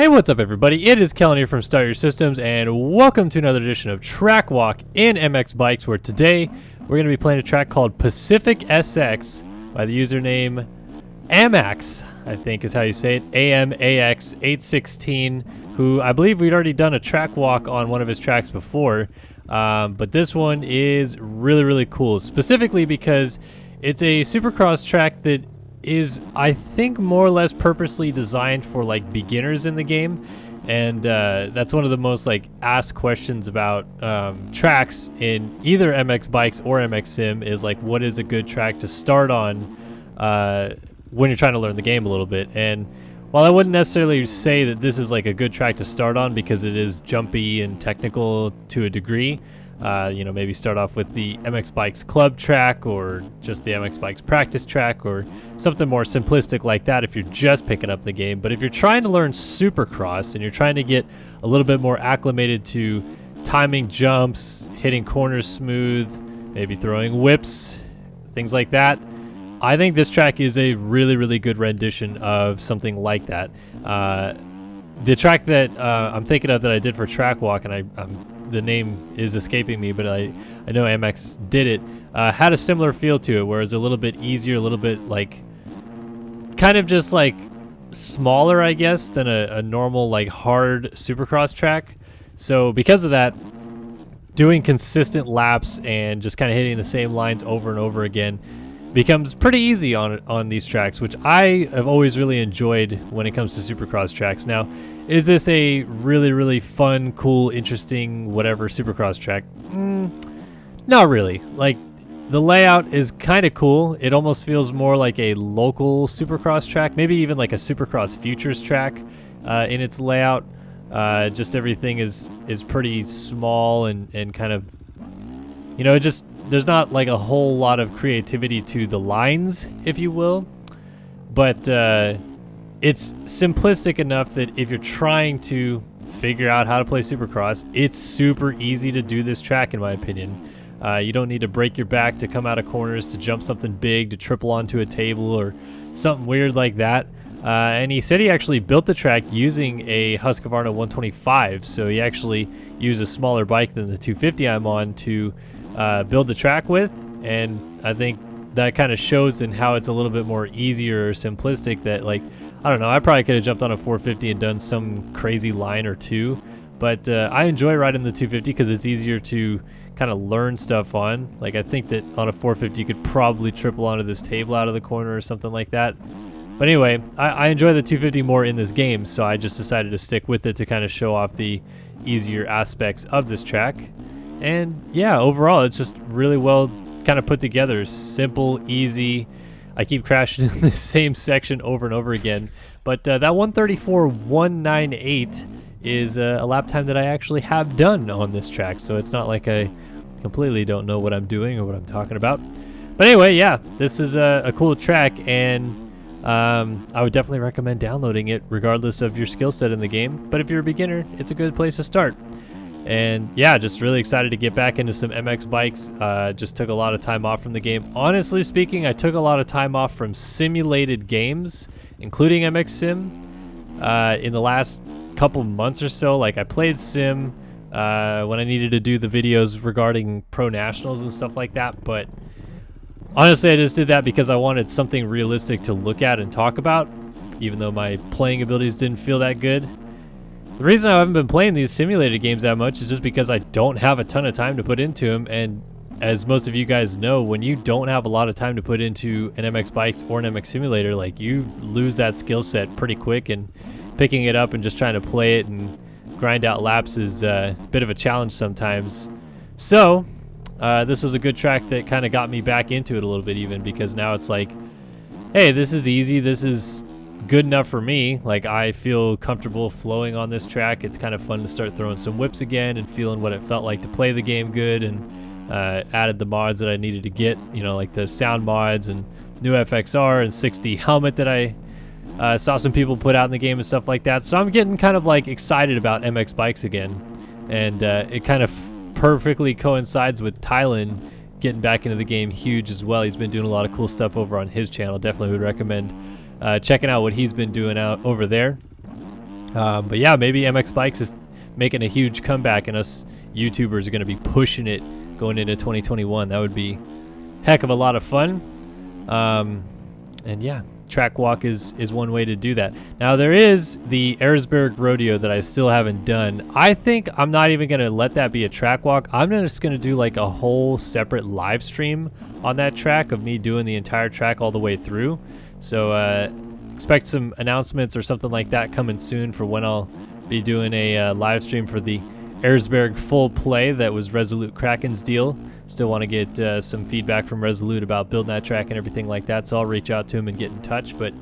Hey, what's up everybody? It is Kellen here from Start Your Systems and welcome to another edition of Track Walk in MX Bikes, where today we're going to be playing a track called Pacific SX by the username AMAX, I think is how you say it, AMAX816, who I believe we'd already done a track walk on one of his tracks before, but this one is really cool, specifically because it's a supercross track that is, I think, more or less purposely designed for like beginners in the game, and that's one of the most like asked questions about tracks in either MX Bikes or MX Sim is like, what is a good track to start on when you're trying to learn the game a little bit. And while I wouldn't necessarily say that this is like a good track to start on because it is jumpy and technical to a degree, you know, maybe start off with the MX Bikes Club track or just the MX Bikes practice track or something more simplistic like that if you're just picking up the game. But if you're trying to learn supercross and you're trying to get a little bit more acclimated to timing jumps, hitting corners smooth, maybe throwing whips, things like that, I think this track is a really good rendition of something like that. The track that I'm thinking of that I did for Track Walk, and the name is escaping me, but I know MX did it, had a similar feel to it, where it's a little bit easier, a little bit like kind of just like smaller, I guess, than a normal like hard supercross track. So because of that, doing consistent laps and just kind of hitting the same lines over and over again becomes pretty easy on these tracks, which I have always really enjoyed when it comes to supercross tracks. Now, is this a really fun, cool, interesting, whatever supercross track? Not really. Like, the layout is kind of cool. It almost feels more like a local supercross track, maybe even like a Supercross Futures track in its layout. Just everything is pretty small and kind of, you know, it just, there's not like a whole lot of creativity to the lines, if you will, but it's simplistic enough that if you're trying to figure out how to play supercross, it's super easy to do this track, in my opinion. You don't need to break your back to come out of corners, to jump something big, to triple onto a table or something weird like that. And he said he actually built the track using a Husqvarna 125, so he actually used a smaller bike than the 250 I'm on to build the track with, and I think that kind of shows in how it's a little bit more easier or simplistic, that like, I don't know, I probably could have jumped on a 450 and done some crazy line or two, but I enjoy riding the 250 because it's easier to kind of learn stuff on. Like, I think that on a 450 you could probably triple onto this table out of the corner or something like that. But anyway, I enjoy the 250 more in this game, so I just decided to stick with it to kind of show off the easier aspects of this track. And yeah, overall, it's just really well kind of put together. Simple, easy. I keep crashing in the same section over and over again. But that 1:34.198 is a lap time that I actually have done on this track, so it's not like I completely don't know what I'm doing or what I'm talking about. But anyway, yeah, this is a cool track, and I would definitely recommend downloading it regardless of your skill set in the game. But if you're a beginner, it's a good place to start. And yeah, just really excited to get back into some MX Bikes. Just took a lot of time off from the game. Honestly speaking, I took a lot of time off from simulated games, including MX Sim, in the last couple months or so. Like, I played Sim when I needed to do the videos regarding pro nationals and stuff like that, but honestly, I just did that because I wanted something realistic to look at and talk about, even though my playing abilities didn't feel that good. The reason I haven't been playing these simulated games that much is just because I don't have a ton of time to put into them, and as most of you guys know, when you don't have a lot of time to put into an MX Bikes or an MX Simulator, like, you lose that skill set pretty quick, and picking it up and just trying to play it and grind out laps is a bit of a challenge sometimes. So this was a good track that kind of got me back into it a little bit, even, because now it's like, hey, this is easy, this is good enough for me. Like, I feel comfortable flowing on this track. It's kind of fun to start throwing some whips again and feeling what it felt like to play the game good, and added the mods that I needed to get, you know, like the sound mods and new FXR and 6D helmet that I saw some people put out in the game and stuff like that. So I'm getting kind of like excited about MX Bikes again, and it kind of perfectly coincides with Tylen getting back into the game huge as well. He's been doing a lot of cool stuff over on his channel. Definitely would recommend checking out what he's been doing out over there. But yeah, maybe MX Bikes is making a huge comeback, and us YouTubers are going to be pushing it going into 2021. That would be a heck of a lot of fun. And yeah, track walk is one way to do that. Now, there is the Erzberg Rodeo that I still haven't done. I think I'm not even going to let that be a track walk. I'm just going to do like a whole separate live stream on that track of me doing the entire track all the way through. So expect some announcements or something like that coming soon for when I'll be doing a live stream for the Erzberg full play that was Resolute Kraken's deal. Still want to get some feedback from Resolute about building that track and everything like that, so I'll reach out to him and get in touch. But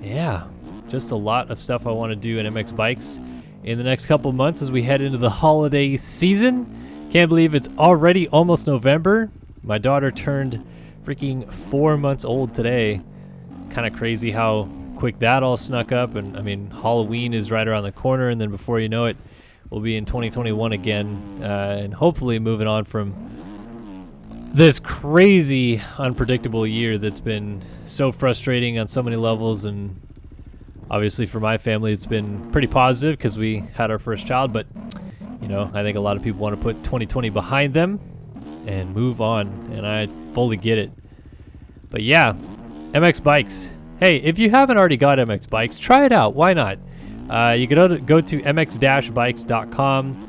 yeah, just a lot of stuff I want to do in MX Bikes in the next couple months as we head into the holiday season. Can't believe it's already almost November. My daughter turned freaking 4 months old today. Kind of crazy how quick that all snuck up. And I mean, Halloween is right around the corner, and then before you know it, we'll be in 2021 again, and hopefully moving on from this crazy, unpredictable year that's been so frustrating on so many levels. And obviously for my family, it's been pretty positive because we had our first child. But, you know, I think a lot of people want to put 2020 behind them and move on, and I fully get it. But yeah, MX Bikes. Hey, if you haven't already got MX Bikes, try it out. Why not? You can go to mx-bikes.com.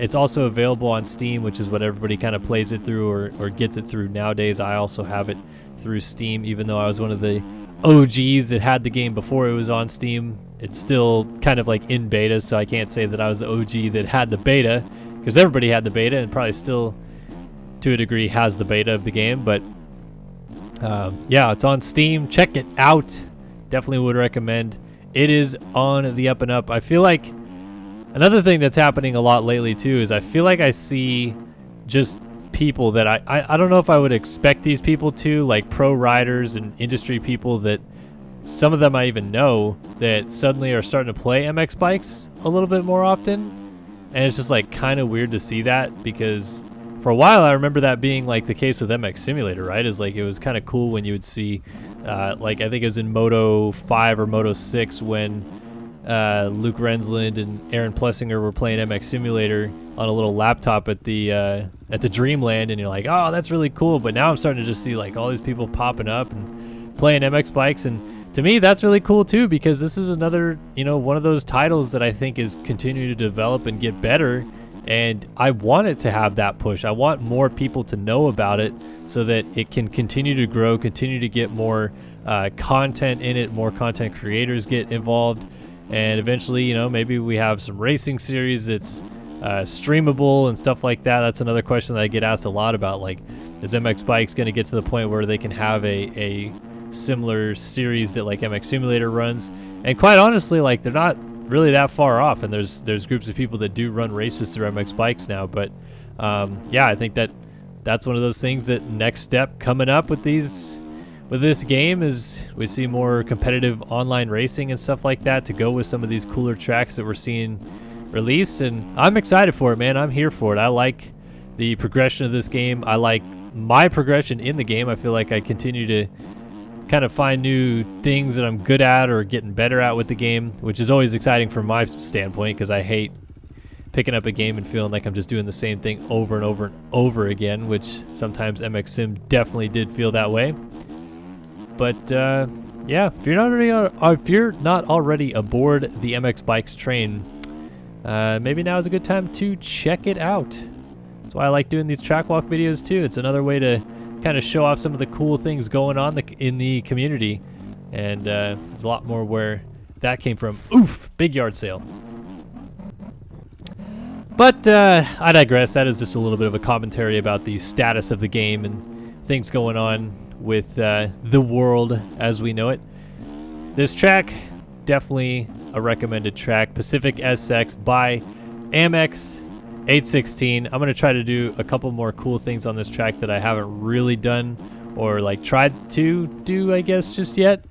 It's also available on Steam, which is what everybody kind of plays it through or gets it through nowadays. I also have it through Steam, even though I was one of the OGs that had the game before it was on Steam. It's still kind of like in beta, so I can't say that I was the OG that had the beta, because everybody had the beta and probably still, to a degree, has the beta of the game. But yeah, it's on Steam. Check it out. Definitely would recommend. It is on the up and up. I feel like another thing that's happening a lot lately too is I feel like I see just people that I don't know if I would expect these people to, like pro riders and industry people that some of them I even know that suddenly are starting to play MX Bikes a little bit more often. And it's just like kind of weird to see that, because for a while I remember that being like the case with MX Simulator, right? Is like it was kind of cool when you would see like I think it was in Moto 5 or Moto 6 when Luke Rensland and Aaron Plessinger were playing MX Simulator on a little laptop at the Dreamland, and you're like, oh, that's really cool. But now I'm starting to just see like all these people popping up and playing MX Bikes, and to me that's really cool too, because this is another, you know, one of those titles that I think is continuing to develop and get better. And I want it to have that push. I want more people to know about it so that it can continue to grow, continue to get more content in it, more content creators get involved. And eventually, you know, maybe we have some racing series that's streamable and stuff like that. That's another question that I get asked a lot about. Like, is MX Bikes going to get to the point where they can have a similar series that like MX Simulator runs? And quite honestly, like, they're not really that far off, and there's groups of people that do run races through MX Bikes now. But yeah, I think that's one of those things that next step coming up with this game is we see more competitive online racing and stuff like that to go with some of these cooler tracks that we're seeing released. And I'm excited for it, man. I'm here for it. I like the progression of this game. I like my progression in the game. I feel like I continue to kind of find new things that I'm good at or getting better at with the game, which is always exciting from my standpoint, because I hate picking up a game and feeling like I'm just doing the same thing over and over and over again, which sometimes MX Sim definitely did feel that way. But yeah, if you're not already aboard the MX Bikes train, maybe now is a good time to check it out. That's why I like doing these track walk videos too. It's another way to kind of show off some of the cool things going on in the community, and there's a lot more where that came from. Oof, big yard sale. But I digress. That is just a little bit of a commentary about the status of the game and things going on with the world as we know it. This track, definitely a recommended track. Pacific SX by AMAX816. I'm going to try to do a couple more cool things on this track that I haven't really done or like tried to do, I guess, just yet.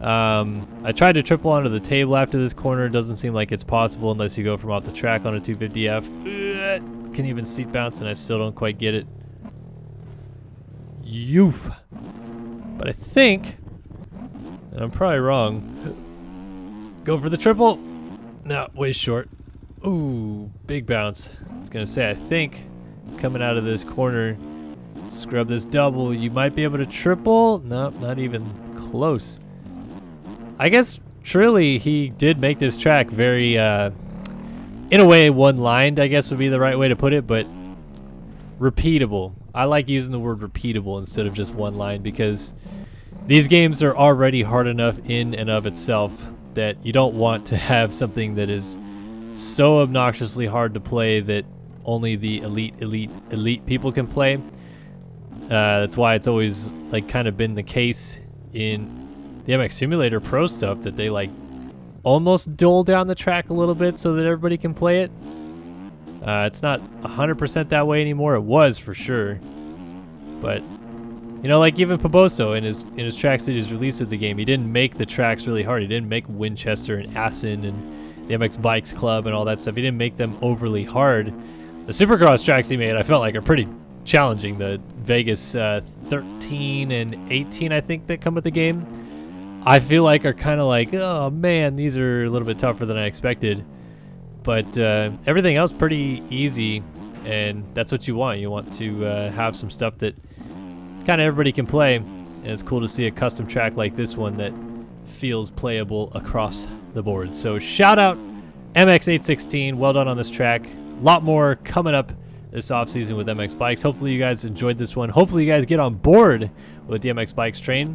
I tried to triple onto the table after this corner. It doesn't seem like it's possible unless you go from off the track on a 250F. Can even seat bounce, and I still don't quite get it. Yoof. But I think, and I'm probably wrong, go for the triple. No, way short. Ooh, big bounce. I was gonna say, I think coming out of this corner, scrub this double. You might be able to triple. Nope, not even close. I guess truly he did make this track very, in a way, one-lined, I guess would be the right way to put it, but repeatable. I like using the word repeatable instead of just one line, because these games are already hard enough in and of itself that you don't want to have something that is so obnoxiously hard to play that only the elite people can play. That's why it's always like kind of been the case in the MX Simulator Pro stuff that they like almost dull down the track a little bit so that everybody can play it. It's not 100% that way anymore. It was for sure, but you know, like even Poboso in his tracks that he's released with the game, he didn't make the tracks really hard. He didn't make Winchester and Assin and the MX Bikes Club and all that stuff. He didn't make them overly hard. The Supercross tracks he made, I felt like, are pretty challenging. The Vegas 13 and 18, I think, that come with the game, I feel like are kind of like, oh man, these are a little bit tougher than I expected. But everything else pretty easy, and that's what you want. You want to have some stuff that kind of everybody can play, and it's cool to see a custom track like this one that feels playable across the board. So shout out MX816, well done on this track. A lot more coming up this offseason with MX Bikes. Hopefully you guys enjoyed this one. Hopefully you guys get on board with the MX Bikes train.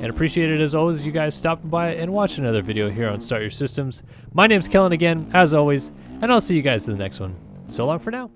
And appreciate it as always, you guys stopping by and watch another video here on Start Your Systems. My name's Kellen again, as always, and I'll see you guys in the next one. So long for now.